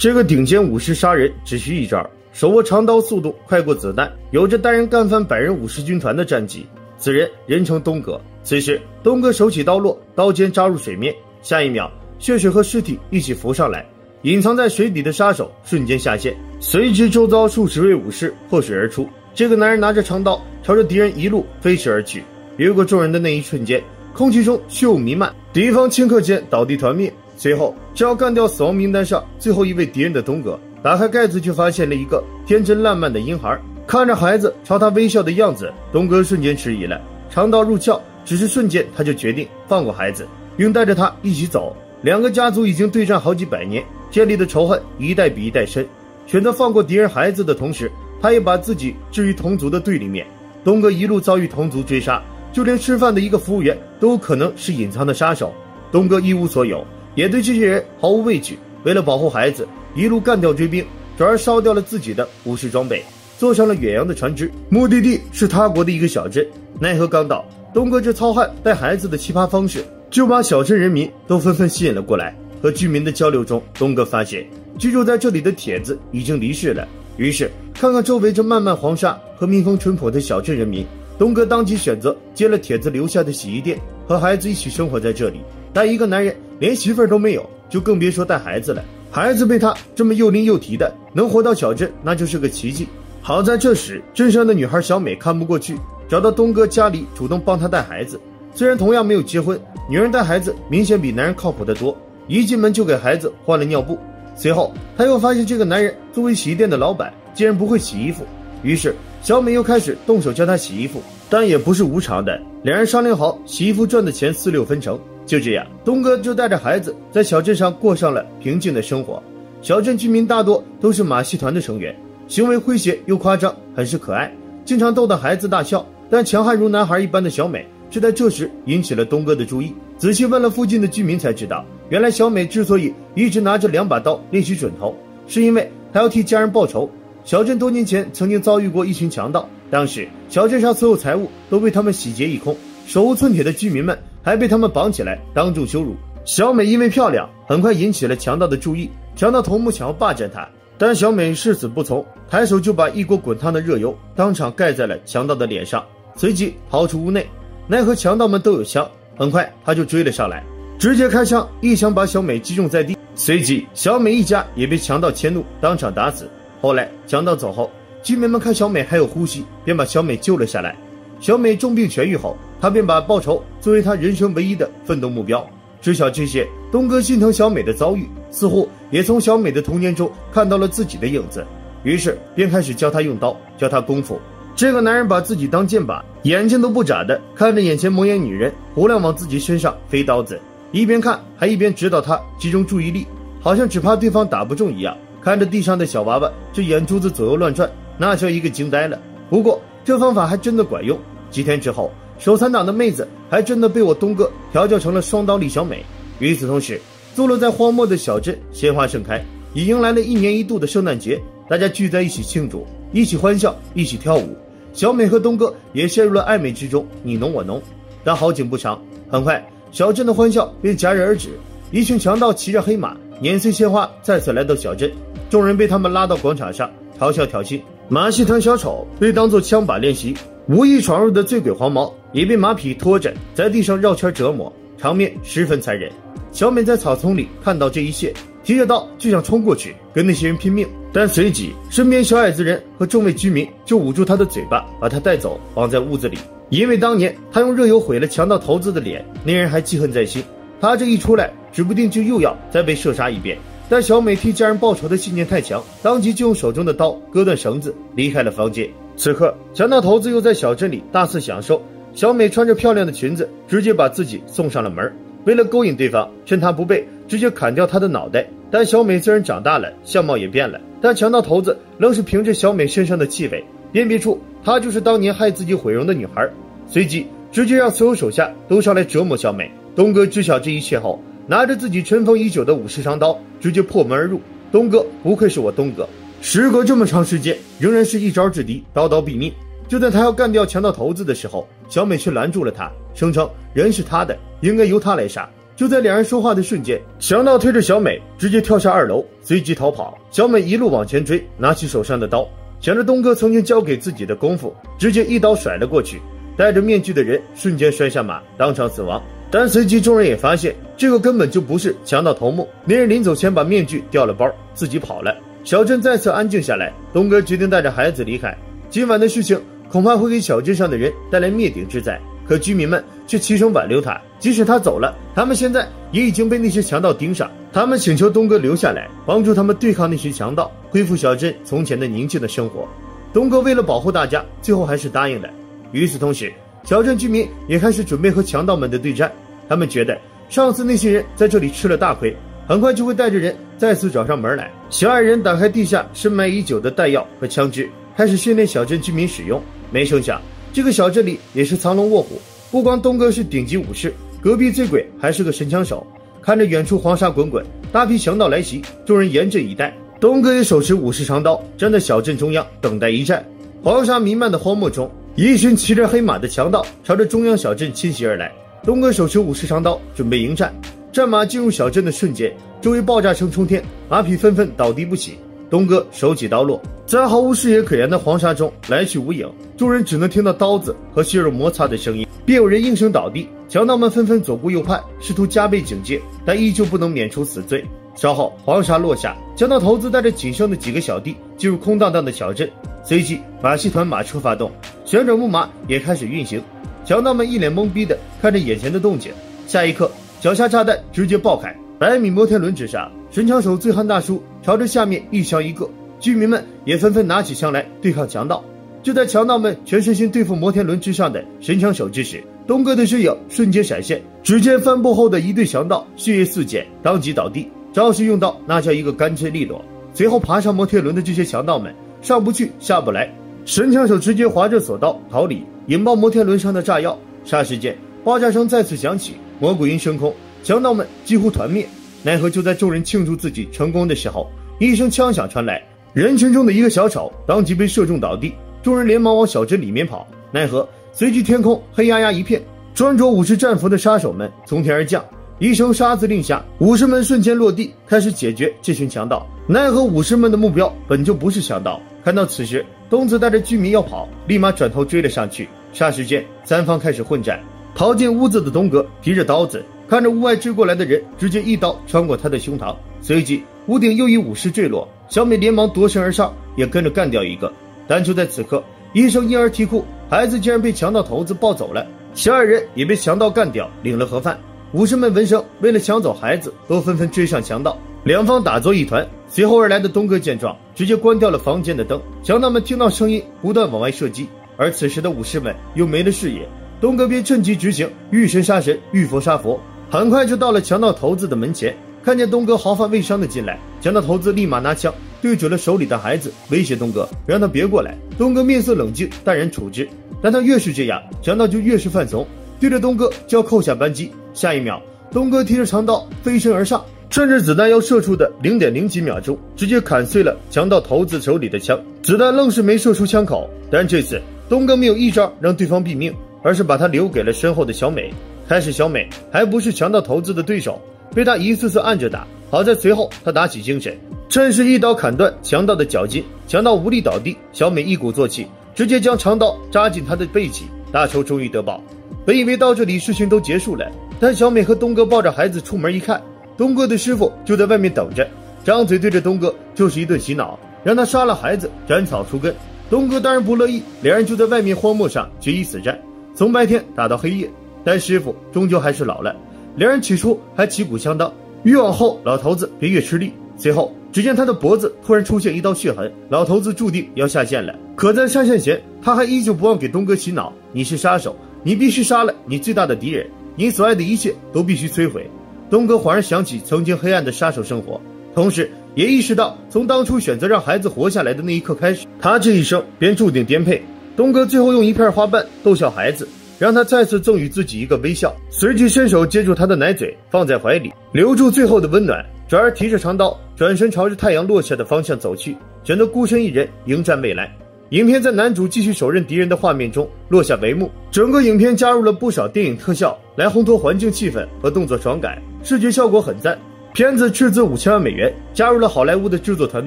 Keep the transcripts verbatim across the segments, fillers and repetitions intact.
这个顶尖武士杀人只需一招，手握长刀，速度快过子弹，有着单人干翻百人武士军团的战绩。此人人称东哥。此时，东哥手起刀落，刀尖扎入水面，下一秒，血水和尸体一起浮上来，隐藏在水底的杀手瞬间下线，随之周遭数十位武士破水而出。这个男人拿着长刀，朝着敌人一路飞驰而去。越过众人的那一瞬间，空气中血雾弥漫，敌方顷刻间倒地团灭。 随后，只要干掉死亡名单上最后一位敌人的东哥，打开盖子却发现了一个天真烂漫的婴孩。看着孩子朝他微笑的样子，东哥瞬间迟疑了。长刀入鞘，只是瞬间他就决定放过孩子，并带着他一起走。两个家族已经对战好几百年，建立的仇恨一代比一代深。选择放过敌人孩子的同时，他也把自己置于同族的对立面。东哥一路遭遇同族追杀，就连吃饭的一个服务员都可能是隐藏的杀手。东哥一无所有， 也对这些人毫无畏惧。为了保护孩子，一路干掉追兵，转而烧掉了自己的武士装备，坐上了远洋的船只，目的地是他国的一个小镇。奈何刚到，东哥这糙汉带孩子的奇葩方式，就把小镇人民都纷纷吸引了过来。和居民的交流中，东哥发现居住在这里的铁子已经离世了。于是，看看周围这漫漫黄沙和民风淳朴的小镇人民，东哥当即选择接了铁子留下的洗衣店，和孩子一起生活在这里。但一个男人 连媳妇儿都没有，就更别说带孩子了。孩子被他这么又拎又提的，能活到小镇那就是个奇迹。好在这时，镇上的女孩小美看不过去，找到东哥家里主动帮他带孩子。虽然同样没有结婚，女人带孩子明显比男人靠谱得多。一进门就给孩子换了尿布。随后，他又发现这个男人作为洗衣店的老板，竟然不会洗衣服。于是，小美又开始动手教他洗衣服，但也不是无偿的。两人商量好，洗衣服赚的钱四六分成。 就这样，东哥就带着孩子在小镇上过上了平静的生活。小镇居民大多都是马戏团的成员，行为诙谐又夸张，很是可爱，经常逗得孩子大笑。但强悍如男孩一般的小美，却在这时引起了东哥的注意。仔细问了附近的居民，才知道，原来小美之所以一直拿着两把刀练习准头，是因为她要替家人报仇。小镇多年前曾经遭遇过一群强盗，当时小镇上所有财物都被他们洗劫一空，手无寸铁的居民们 还被他们绑起来，当众羞辱。小美因为漂亮，很快引起了强盗的注意。强盗头目想要霸占她，但小美誓死不从，抬手就把一锅滚烫的热油当场盖在了强盗的脸上，随即逃出屋内。奈何强盗们都有枪，很快他就追了上来，直接开枪，一枪把小美击中在地。随即，小美一家也被强盗迁怒，当场打死。后来强盗走后，居民们看小美还有呼吸，便把小美救了下来。 小美重病痊愈后，她便把报仇作为她人生唯一的奋斗目标。知晓这些，东哥心疼小美的遭遇，似乎也从小美的童年中看到了自己的影子，于是便开始教她用刀，教她功夫。这个男人把自己当箭靶，眼睛都不眨的看着眼前蒙眼女人，胡乱往自己身上飞刀子，一边看还一边指导她集中注意力，好像只怕对方打不中一样。看着地上的小娃娃，这眼珠子左右乱转，那叫一个惊呆了。不过 这方法还真的管用。几天之后，手残党的妹子还真的被我东哥调教成了双刀李小美。与此同时，坐落在荒漠的小镇鲜花盛开，也迎来了一年一度的圣诞节。大家聚在一起庆祝，一起欢笑，一起跳舞。小美和东哥也陷入了暧昧之中，你侬我侬。但好景不长，很快小镇的欢笑便戛然而止。一群强盗骑着黑马，碾碎鲜花，再次来到小镇。众人被他们拉到广场上，嘲笑挑衅。 马戏团小丑被当作枪靶练习，无意闯入的醉鬼黄毛也被马匹拖着在地上绕圈折磨，场面十分残忍。小美在草丛里看到这一切，提着刀就想冲过去跟那些人拼命，但随即身边小矮子人和众位居民就捂住她的嘴巴，把她带走，绑在屋子里。因为当年她用热油毁了强盗头子的脸，那人还记恨在心，她这一出来，指不定就又要再被射杀一遍。 但小美替家人报仇的信念太强，当即就用手中的刀割断绳子，离开了房间。此刻，强盗头子又在小镇里大肆享受。小美穿着漂亮的裙子，直接把自己送上了门。为了勾引对方，趁她不备，直接砍掉她的脑袋。但小美虽然长大了，相貌也变了，但强盗头子愣是凭着小美身上的气味，辨别出她就是当年害自己毁容的女孩。随即，直接让所有手下都上来折磨小美。东哥知晓这一切后， 拿着自己尘封已久的武士长刀，直接破门而入。东哥不愧是我东哥，时隔这么长时间，仍然是一招制敌，刀刀毙命。就在他要干掉强盗头子的时候，小美却拦住了他，声称人是他的，应该由他来杀。就在两人说话的瞬间，强盗推着小美直接跳下二楼，随即逃跑。小美一路往前追，拿起手上的刀，想着东哥曾经教给自己的功夫，直接一刀甩了过去。戴着面具的人瞬间摔下马，当场死亡。但随即众人也发现，这个根本就不是强盗头目。那人临走前把面具掉了包，自己跑了。小镇再次安静下来，东哥决定带着孩子离开。今晚的事情恐怕会给小镇上的人带来灭顶之灾，可居民们却齐声挽留他。即使他走了，他们现在也已经被那些强盗盯上。他们请求东哥留下来，帮助他们对抗那些强盗，恢复小镇从前的宁静的生活。东哥为了保护大家，最后还是答应了。与此同时，小镇居民也开始准备和强盗们的对战。他们觉得上次那些人在这里吃了大亏，很快就会带着人再次找上门来。小矮人打开地下深埋已久的弹药和枪支，开始训练小镇居民使用。没成想，这个小镇里也是藏龙卧虎，不光东哥是顶级武士，隔壁醉鬼还是个神枪手。看着远处黄沙滚滚，大批强盗来袭，众人严阵以待。东哥也手持武士长刀，站在小镇中央等待一战。黄沙弥漫的荒漠中，一群骑着黑马的强盗朝着中央小镇侵袭而来。东哥手持武士长刀准备迎战，战马进入小镇的瞬间，周围爆炸声冲天，马匹纷纷倒地不起。东哥手起刀落，在毫无视野可言的黄沙中来去无影，众人只能听到刀子和血肉摩擦的声音，便有人应声倒地。强盗们纷纷左顾右盼，试图加倍警戒，但依旧不能免除死罪。稍后黄沙落下，强盗头子带着仅剩的几个小弟进入空荡荡的小镇，随即马戏团马车发动，旋转木马也开始运行。强盗们一脸懵逼的看着眼前的动静，下一刻脚下炸弹直接爆开，百米摩天轮之上，神枪手醉汉大叔朝着下面一枪一个，居民们也纷纷拿起枪来对抗强盗。就在强盗们全身心对付摩天轮之上的神枪手之时，东哥的身影瞬间闪现，只见翻步后的一对强盗血液四溅，当即倒地，招式用到那叫一个干脆利落。随后爬上摩天轮的这些强盗们上不去下不来，神枪手直接划着锁刀逃离，引爆摩天轮上的炸药。霎时间爆炸声再次响起，蘑菇云升空，强盗们几乎团灭。奈何就在众人庆祝自己成功的时候，一声枪响传来，人群中的一个小丑当即被射中倒地，众人连忙往小镇里面跑。奈何随即天空黑压压一片，穿着武士战服的杀手们从天而降，一声杀字令下，武士们瞬间落地，开始解决这群强盗。奈何武士们的目标本就不是强盗，看到此时，东子带着居民要跑，立马转头追了上去。霎时间，三方开始混战。逃进屋子的东哥提着刀子，看着屋外追过来的人，直接一刀穿过他的胸膛，随即屋顶又一武士坠落，小美连忙夺身而上，也跟着干掉一个。但就在此刻，一声婴儿啼哭，孩子竟然被强盗头子抱走了，小矮人也被强盗干掉，领了盒饭。武士们闻声，为了抢走孩子，都纷纷追上强盗，两方打作一团。随后而来的东哥见状，直接关掉了房间的灯。强盗们听到声音，不断往外射击，而此时的武士们又没了视野。东哥便趁机执行遇神杀神，遇佛杀佛，很快就到了强盗头子的门前。看见东哥毫发未伤的进来，强盗头子立马拿枪对准了手里的孩子，威胁东哥，让他别过来。东哥面色冷静，淡然处之。但他越是这样，强盗就越是犯怂，对着东哥就要扣下扳机。下一秒，东哥提着长刀飞身而上，趁着子弹要射出的 零点零 几秒钟，直接砍碎了强盗头子手里的枪，子弹愣是没射出枪口。但这次东哥没有一招让对方毙命，而是把他留给了身后的小美。开始小美还不是强盗头子的对手，被他一次次按着打，好在随后他打起精神，趁势一刀砍断强盗的脚筋，强盗无力倒地，小美一鼓作气，直接将长刀扎进他的背脊，大仇终于得报。本以为到这里事情都结束了，但小美和东哥抱着孩子出门一看，东哥的师傅就在外面等着，张嘴对着东哥就是一顿洗脑，让他杀了孩子斩草除根。东哥当然不乐意，两人就在外面荒漠上决一死战，从白天打到黑夜。但师傅终究还是老了，两人起初还旗鼓相当，越往后老头子便越吃力。随后只见他的脖子突然出现一道血痕，老头子注定要下线了。可在上线前，他还依旧不忘给东哥洗脑，你是杀手，你必须杀了你最大的敌人，你所爱的一切都必须摧毁。东哥恍然想起曾经黑暗的杀手生活，同时也意识到从当初选择让孩子活下来的那一刻开始，他这一生便注定颠沛。东哥最后用一片花瓣逗笑孩子，让他再次赠予自己一个微笑，随即伸手接住他的奶嘴，放在怀里，留住最后的温暖，转而提着长刀转身朝着太阳落下的方向走去，只能孤身一人迎战未来。影片在男主继续手刃敌人的画面中落下帷幕。整个影片加入了不少电影特效来烘托环境气氛和动作爽感，视觉效果很赞。片子斥资五千万美元，加入了好莱坞的制作团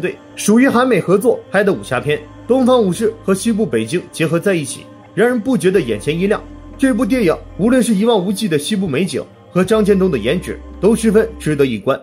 队，属于韩美合作拍的武侠片，东方武士和西部北京结合在一起，让人不觉得眼前一亮。这部电影无论是一望无际的西部美景和张建东的颜值，都十分值得一观。